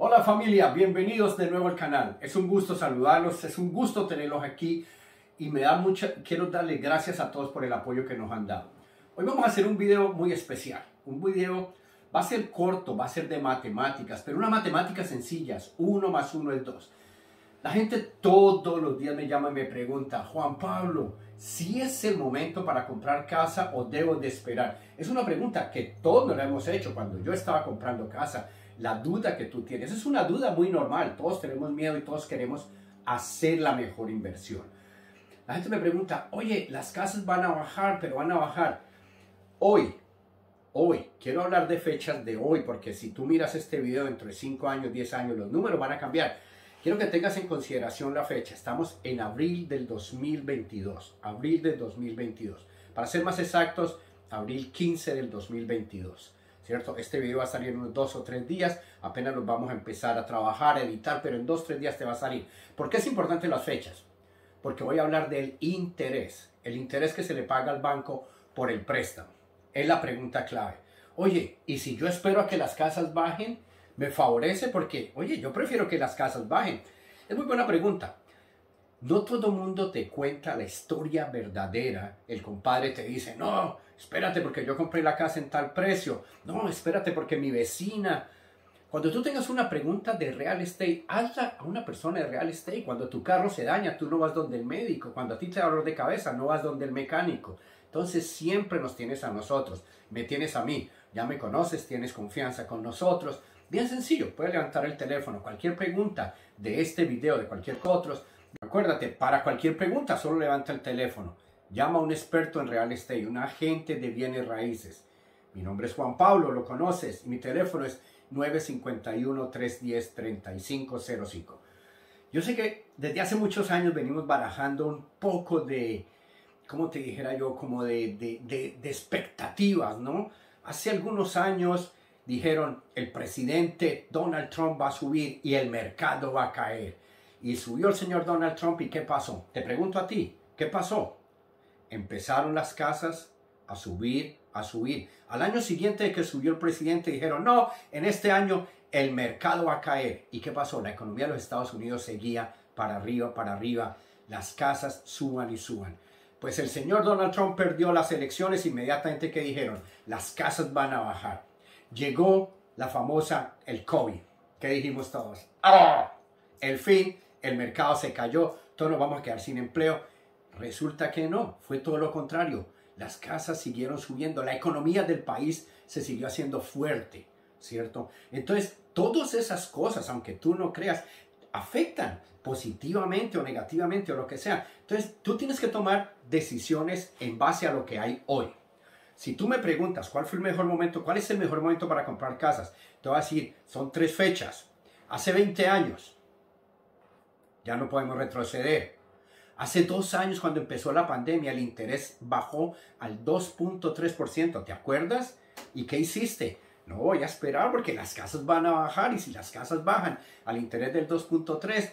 Hola familia, bienvenidos de nuevo al canal. Es un gusto saludarlos, es un gusto tenerlos aquí y quiero darles gracias a todos por el apoyo que nos han dado. Hoy vamos a hacer un video muy especial, un video va a ser corto, va a ser de matemáticas, pero una matemática sencilla, 1 más 1 es 2. La gente todos los días me llama y me pregunta, Juan Pablo, ¿si es el momento para comprar casa o debo de esperar? Es una pregunta que todos la hemos hecho cuando yo estaba comprando casa. La duda que tú tienes, es una duda muy normal, todos tenemos miedo y todos queremos hacer la mejor inversión. La gente me pregunta, oye, las casas van a bajar, pero van a bajar. Hoy, quiero hablar de fechas de hoy, porque si tú miras este video entre 5 años, 10 años, los números van a cambiar. Quiero que tengas en consideración la fecha, estamos en abril del 2022, abril del 2022. Para ser más exactos, abril 15 del 2022. ¿Cierto? Este video va a salir en unos 2 o 3 días, apenas los vamos a empezar a trabajar, a editar, pero en 2 o 3 días te va a salir. ¿Por qué es importante las fechas? Porque voy a hablar del interés, el interés que se le paga al banco por el préstamo. Es la pregunta clave. Oye, ¿y si yo espero a que las casas bajen? ¿Me favorece? Porque, oye, yo prefiero que las casas bajen. Es muy buena pregunta. No todo mundo te cuenta la historia verdadera. El compadre te dice, no, espérate porque yo compré la casa en tal precio. No, espérate porque mi vecina. Cuando tú tengas una pregunta de real estate, hazla a una persona de real estate. Cuando tu carro se daña, tú no vas donde el médico. Cuando a ti te da dolor de cabeza, no vas donde el mecánico. Entonces siempre nos tienes a nosotros. Me tienes a mí. Ya me conoces, tienes confianza con nosotros. Bien sencillo, puedes levantar el teléfono. Cualquier pregunta de este video, de cualquier otro. Acuérdate, para cualquier pregunta solo levanta el teléfono, llama a un experto en real estate, un agente de bienes raíces. Mi nombre es Juan Pablo, lo conoces, mi teléfono es 951-310-3505. Yo sé que desde hace muchos años venimos barajando un poco de, como te dijera yo, como de expectativas, ¿no? Hace algunos años dijeron, el presidente Donald Trump va a subir y el mercado va a caer. Y subió el señor Donald Trump y ¿qué pasó? Te pregunto a ti, ¿qué pasó? Empezaron las casas a subir, a subir. Al año siguiente que subió el presidente dijeron, no, en este año el mercado va a caer. ¿Y qué pasó? La economía de los Estados Unidos seguía para arriba, para arriba. Las casas suban y suban. Pues el señor Donald Trump perdió las elecciones inmediatamente que dijeron, las casas van a bajar. Llegó la famosa, el COVID. ¿Qué dijimos todos? ¡Ah! El fin. El mercado se cayó, todos nos vamos a quedar sin empleo. Resulta que no, fue todo lo contrario. Las casas siguieron subiendo, la economía del país se siguió haciendo fuerte, ¿cierto? Entonces, todas esas cosas, aunque tú no creas, afectan positivamente o negativamente o lo que sea. Entonces, tú tienes que tomar decisiones en base a lo que hay hoy. Si tú me preguntas cuál fue el mejor momento, cuál es el mejor momento para comprar casas, te voy a decir, son 3 fechas. Hace 20 años. Ya no podemos retroceder. Hace 2 años cuando empezó la pandemia el interés bajó al 2.3%. ¿Te acuerdas? ¿Y qué hiciste? No voy a esperar porque las casas van a bajar y si las casas bajan al interés del 2.3%.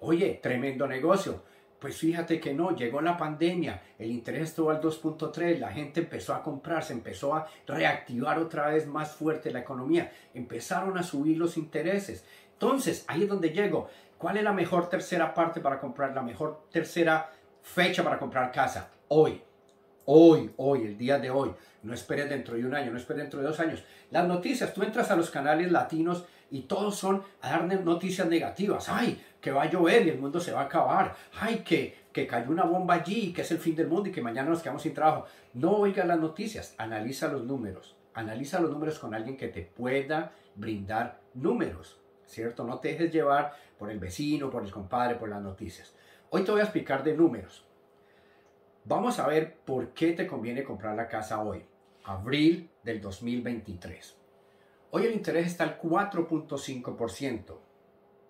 Oye, tremendo negocio. Pues fíjate que no, llegó la pandemia, el interés estuvo al 2.3, la gente empezó a comprar, se empezó a reactivar otra vez más fuerte la economía, empezaron a subir los intereses. Entonces, ahí es donde llego. ¿Cuál es la mejor tercera parte para comprar, la mejor tercera fecha para comprar casa? Hoy, el día de hoy. No esperes dentro de un año, no esperes dentro de 2 años. Las noticias, tú entras a los canales latinos y todos son a dar noticias negativas. ¡Ay, que va a llover y el mundo se va a acabar! ¡Ay, que cayó una bomba allí y que es el fin del mundo y que mañana nos quedamos sin trabajo! No oigas las noticias, analiza los números. Analiza los números con alguien que te pueda brindar números, ¿cierto? No te dejes llevar por el vecino, por el compadre, por las noticias. Hoy te voy a explicar de números. Vamos a ver por qué te conviene comprar la casa hoy, abril del 2023. Hoy el interés está al 4.5%.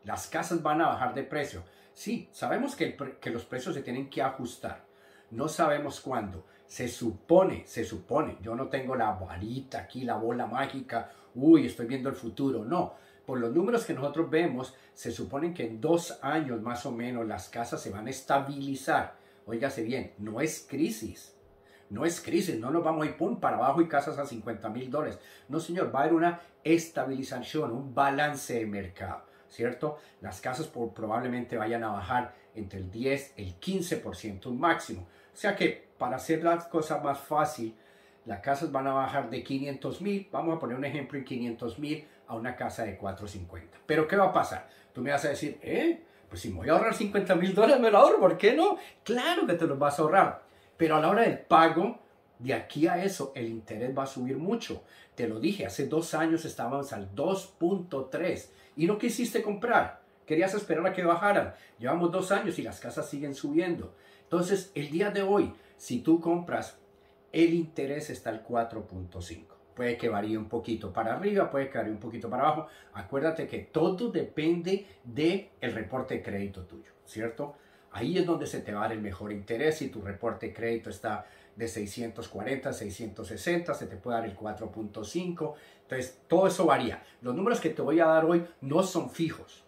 Las casas van a bajar de precio. Sí, sabemos que los precios se tienen que ajustar. No sabemos cuándo. Se supone, yo no tengo la varita aquí, la bola mágica, uy, estoy viendo el futuro, no. Por los números que nosotros vemos, se supone que en 2 años más o menos las casas se van a estabilizar. Óigase bien, no es crisis. No es crisis, no nos vamos a ir pum para abajo y casas a $50,000. No, señor, va a haber una estabilización, un balance de mercado, ¿cierto? Las casas probablemente vayan a bajar entre el 10 y el 15% máximo. O sea que para hacer las cosas más fácil, las casas van a bajar de $500,000, vamos a poner un ejemplo en $500,000 a una casa de $450,000. Pero ¿qué va a pasar? Tú me vas a decir, pues si me voy a ahorrar $50,000, me lo ahorro, ¿por qué no? Claro que te los vas a ahorrar, pero a la hora del pago, de aquí a eso, el interés va a subir mucho. Te lo dije, hace 2 años estábamos al 2.3 y no quisiste comprar, querías esperar a que bajaran. Llevamos 2 años y las casas siguen subiendo. Entonces, el día de hoy, si tú compras, el interés está al 4.5. Puede que varíe un poquito para arriba, puede que varíe un poquito para abajo. Acuérdate que todo depende del reporte de crédito tuyo, ¿cierto? Ahí es donde se te va a dar el mejor interés. Si tu reporte de crédito está de 640, 660, se te puede dar el 4.5. Entonces, todo eso varía. Los números que te voy a dar hoy no son fijos.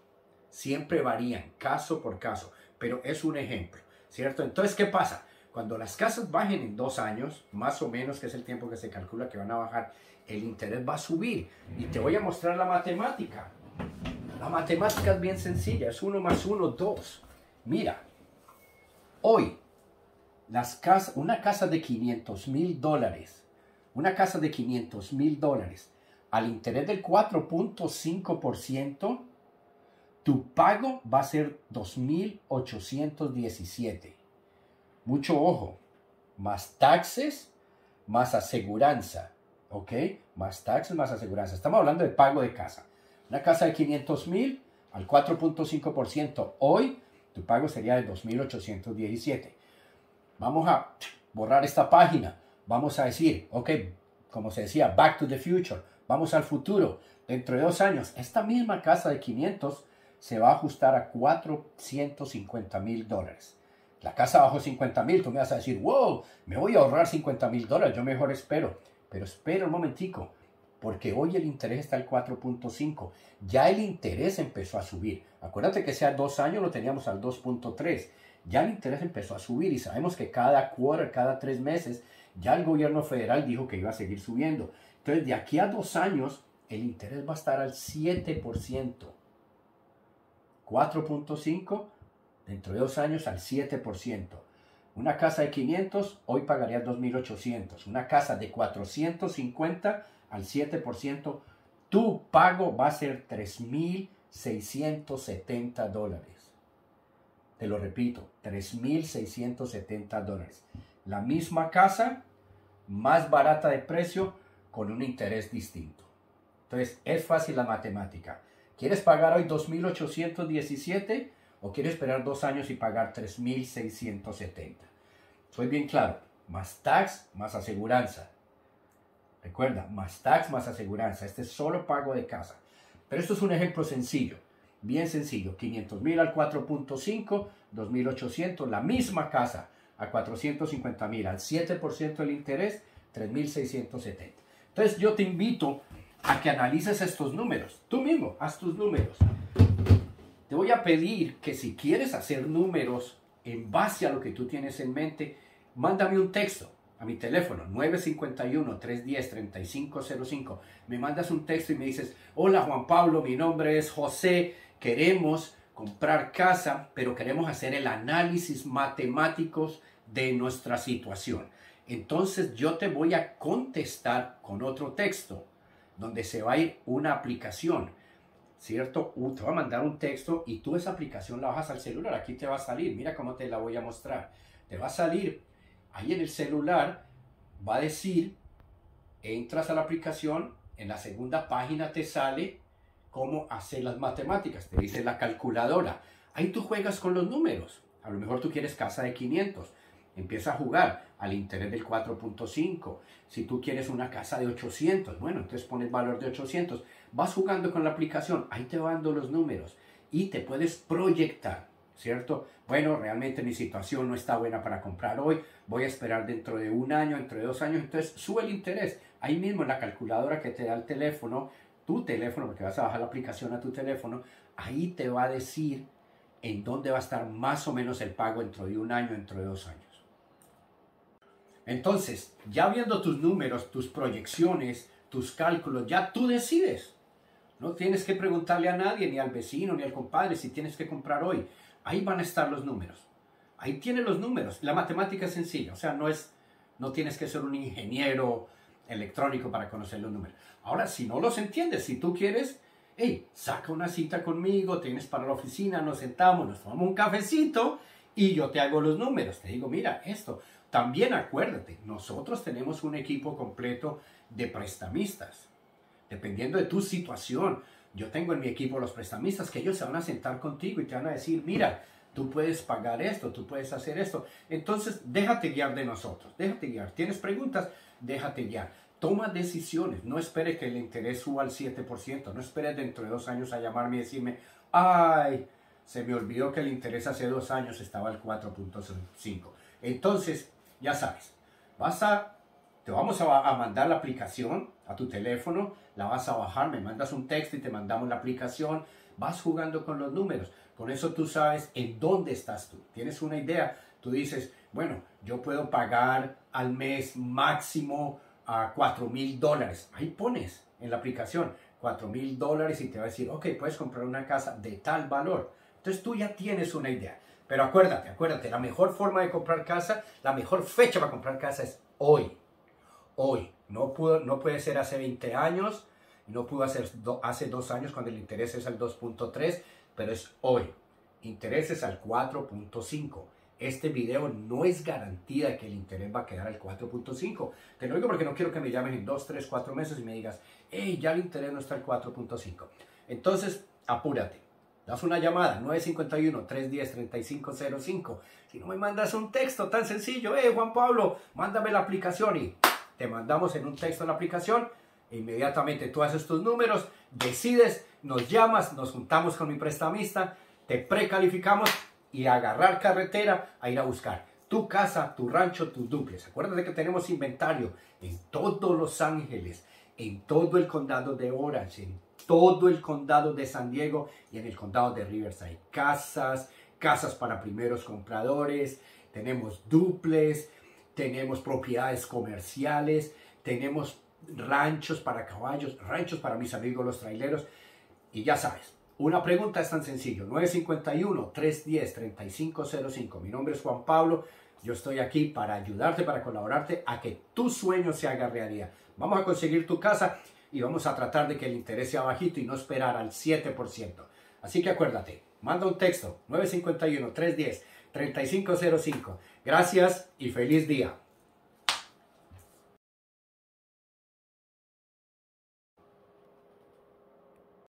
Siempre varían, caso por caso. Pero es un ejemplo, ¿cierto? Entonces, ¿qué pasa? Cuando las casas bajen en 2 años, más o menos, que es el tiempo que se calcula que van a bajar, el interés va a subir. Y te voy a mostrar la matemática. La matemática es bien sencilla, es 1 más 1, 2. Mira, hoy, una casa de $500,000, una casa de $500,000, al interés del 4.5%, tu pago va a ser $2,817. Mucho ojo, más taxes, más aseguranza, ¿ok? Más taxes, más aseguranza. Estamos hablando de pago de casa. Una casa de $500,000 al 4.5%. Hoy tu pago sería de $2,817. Vamos a borrar esta página. Vamos a decir, ok, como se decía, back to the future. Vamos al futuro. Dentro de 2 años, esta misma casa de 500 se va a ajustar a $450,000. La casa bajó $50,000, tú me vas a decir, wow, me voy a ahorrar $50,000, yo mejor espero. Pero espera un momentico, porque hoy el interés está al 4.5. Ya el interés empezó a subir. Acuérdate que hace 2 años lo teníamos al 2.3. Ya el interés empezó a subir y sabemos que cada quarter, cada 3 meses, ya el gobierno federal dijo que iba a seguir subiendo. Entonces, de aquí a 2 años, el interés va a estar al 7%. 4.5%. Dentro de 2 años al 7%. Una casa de 500 hoy pagaría $2,800. Una casa de 450 al 7%. Tu pago va a ser $3,670. Te lo repito, $3,670. La misma casa, más barata de precio, con un interés distinto. Entonces, es fácil la matemática. ¿Quieres pagar hoy $2,817? ¿O quiero esperar 2 años y pagar $3,670? Soy bien claro, más tax, más aseguranza. Recuerda, más tax, más aseguranza. Este es solo pago de casa. Pero esto es un ejemplo sencillo, bien sencillo. $500,000 al 4.5, $2,800. La misma casa a $450,000, al 7% del interés, $3,670. Entonces yo te invito a que analices estos números. Tú mismo, haz tus números. Te voy a pedir que si quieres hacer números en base a lo que tú tienes en mente, mándame un texto a mi teléfono 951-310-3505. Me mandas un texto y me dices, hola Juan Pablo, mi nombre es José, queremos comprar casa, pero queremos hacer el análisis matemático de nuestra situación. Entonces yo te voy a contestar con otro texto donde se va a ir una aplicación, ¿cierto? Te va a mandar un texto y tú esa aplicación la bajas al celular. Aquí te va a salir, mira cómo te la voy a mostrar. Te va a salir, ahí en el celular va a decir, entras a la aplicación, en la segunda página te sale cómo hacer las matemáticas, te dice la calculadora. Ahí tú juegas con los números. A lo mejor tú quieres casa de 500, empieza a jugar al interés del 4.5. Si tú quieres una casa de 800, bueno, entonces pones valor de 800. Vas jugando con la aplicación, ahí te van dando los números y te puedes proyectar, ¿cierto? Bueno, realmente mi situación no está buena para comprar hoy, voy a esperar dentro de 1 año, dentro de 2 años, entonces sube el interés. Ahí mismo en la calculadora que te da el teléfono, tu teléfono, porque vas a bajar la aplicación a tu teléfono, ahí te va a decir en dónde va a estar más o menos el pago dentro de 1 año, dentro de 2 años. Entonces, ya viendo tus números, tus proyecciones, tus cálculos, ya tú decides. No tienes que preguntarle a nadie, ni al vecino, ni al compadre, si tienes que comprar hoy. Ahí van a estar los números. Ahí tienen los números. La matemática es sencilla. O sea, no tienes que ser un ingeniero electrónico para conocer los números. Ahora, si no los entiendes, si tú quieres, hey, saca una cita conmigo, te vienes para la oficina, nos sentamos, nos tomamos un cafecito y yo te hago los números. Te digo, mira, esto. También acuérdate, nosotros tenemos un equipo completo de prestamistas. Dependiendo de tu situación, yo tengo en mi equipo los prestamistas que ellos se van a sentar contigo y te van a decir, mira, tú puedes pagar esto, tú puedes hacer esto. Entonces, déjate guiar de nosotros, déjate guiar. ¿Tienes preguntas? Déjate guiar. Toma decisiones, no espere que el interés suba al 7%, no espere dentro de 2 años a llamarme y decirme, ay, se me olvidó que el interés hace 2 años estaba al 4.5. Entonces, ya sabes, te vamos a mandar la aplicación a tu teléfono, la vas a bajar, me mandas un texto y te mandamos la aplicación, vas jugando con los números, con eso tú sabes en dónde estás tú, tienes una idea, tú dices, bueno, yo puedo pagar al mes máximo a $4,000, ahí pones en la aplicación $4,000 y te va a decir, ok, puedes comprar una casa de tal valor, entonces tú ya tienes una idea, pero acuérdate, la mejor forma de comprar casa, la mejor fecha para comprar casa es hoy. Hoy, no puede ser hace 20 años, no pudo hacer hace 2 años cuando el interés es al 2.3, pero es hoy. Intereses al 4.5. Este video no es garantía de que el interés va a quedar al 4.5. Te lo digo porque no quiero que me llamen en 2, 3, 4 meses y me digas, hey, ya el interés no está al 4.5. Entonces, apúrate. Das una llamada, 951-310-3505. Si no me mandas un texto tan sencillo, hey, Juan Pablo, mándame la aplicación y... te mandamos en un texto en la aplicación, e inmediatamente tú haces tus números, decides, nos llamas, nos juntamos con mi prestamista, te precalificamos y a agarrar carretera a ir a buscar tu casa, tu rancho, tus duples. Acuérdate que tenemos inventario en todo Los Ángeles, en todo el condado de Orange, en todo el condado de San Diego y en el condado de Riverside. Casas para primeros compradores, tenemos duples, tenemos propiedades comerciales, tenemos ranchos para caballos, ranchos para mis amigos los traileros. Y ya sabes, una pregunta es tan sencillo, 951-310-3505. Mi nombre es Juan Pablo, yo estoy aquí para ayudarte, para colaborarte a que tu sueño se haga realidad. Vamos a conseguir tu casa y vamos a tratar de que el interés sea bajito y no esperar al 7%. Así que acuérdate, manda un texto, 951-310-3505. Gracias y feliz día.